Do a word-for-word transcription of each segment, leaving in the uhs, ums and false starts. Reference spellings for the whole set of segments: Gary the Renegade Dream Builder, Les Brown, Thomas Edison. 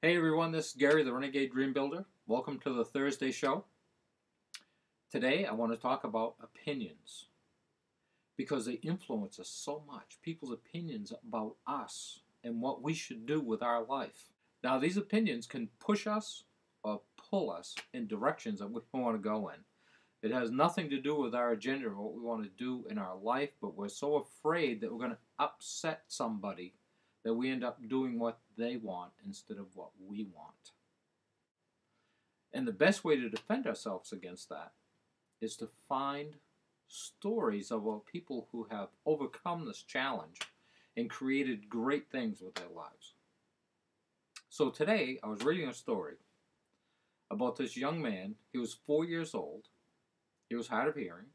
Hey everyone, this is Gary the Renegade Dream Builder. Welcome to the Thursday show. Today I want to talk about opinions because they influence us so much. People's opinions about us and what we should do with our life. Now these opinions can push us or pull us in directions that we don't want to go in. It has nothing to do with our agenda or what we want to do in our life, but we're so afraid that we're going to upset somebody that we end up doing what they want instead of what we want. And the best way to defend ourselves against that is to find stories about people who have overcome this challenge and created great things with their lives. So today, I was reading a story about this young man. He was four years old. He was hard of hearing.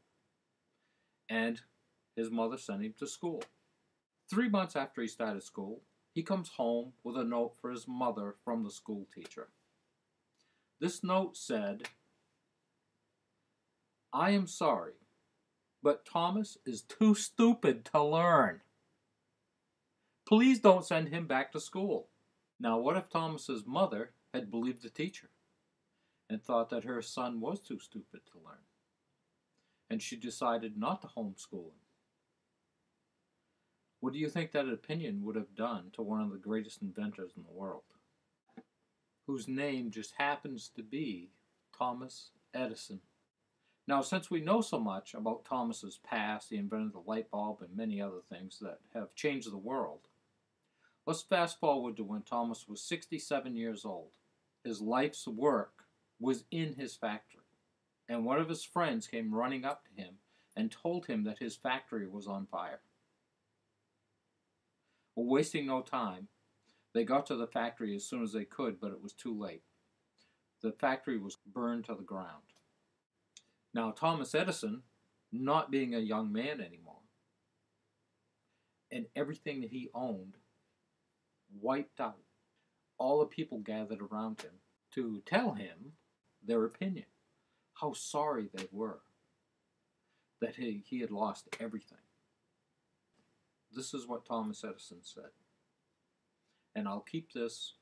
And his mother sent him to school. Three months after he started school, he comes home with a note for his mother from the school teacher. This note said, "I am sorry, but Thomas is too stupid to learn. Please don't send him back to school." Now, what if Thomas's mother had believed the teacher and thought that her son was too stupid to learn, and she decided not to homeschool him? What do you think that opinion would have done to one of the greatest inventors in the world, whose name just happens to be Thomas Edison? Now, since we know so much about Thomas's past, he invented the light bulb and many other things that have changed the world, let's fast forward to when Thomas was sixty-seven years old. His life's work was in his factory, and one of his friends came running up to him and told him that his factory was on fire. Well, wasting no time, they got to the factory as soon as they could, but it was too late. The factory was burned to the ground. Now, Thomas Edison, not being a young man anymore, and everything that he owned wiped out. All the people gathered around him to tell him their opinion, how sorry they were that he, he had lost everything. This is what Thomas Edison said, and I'll keep this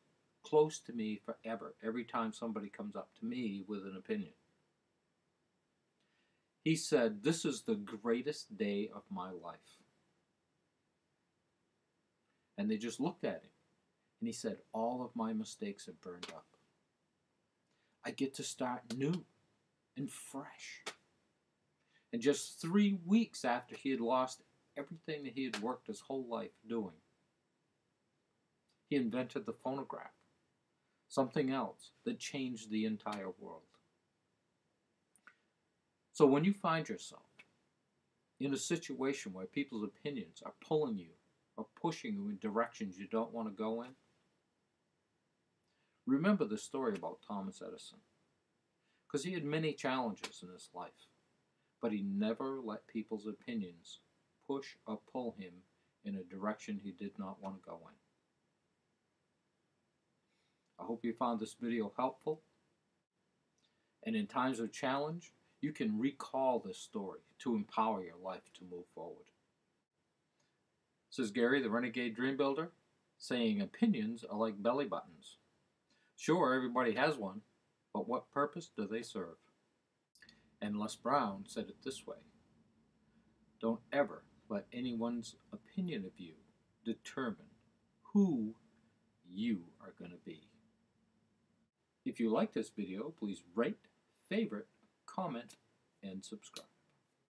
close to me forever, every time somebody comes up to me with an opinion. He said, "This is the greatest day of my life." And they just looked at him, and he said, "All of my mistakes have burned up. I get to start new and fresh." And just three weeks after he had lost everything, Everything that he had worked his whole life doing, he invented the phonograph, something else that changed the entire world. So when you find yourself in a situation where people's opinions are pulling you or pushing you in directions you don't want to go in, remember the story about Thomas Edison, because he had many challenges in his life, but he never let people's opinions push or pull him in a direction he did not want to go in. I hope you found this video helpful. And in times of challenge, you can recall this story to empower your life to move forward. This is Gary the Renegade Dream Builder, saying opinions are like belly buttons. Sure, everybody has one, but what purpose do they serve? And Les Brown said it this way: "Don't ever let anyone's opinion of you determine who you are going to be." If you like this video, please rate, favorite, comment, and subscribe.